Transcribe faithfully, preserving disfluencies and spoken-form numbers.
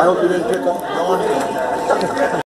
I hope you didn't pick up the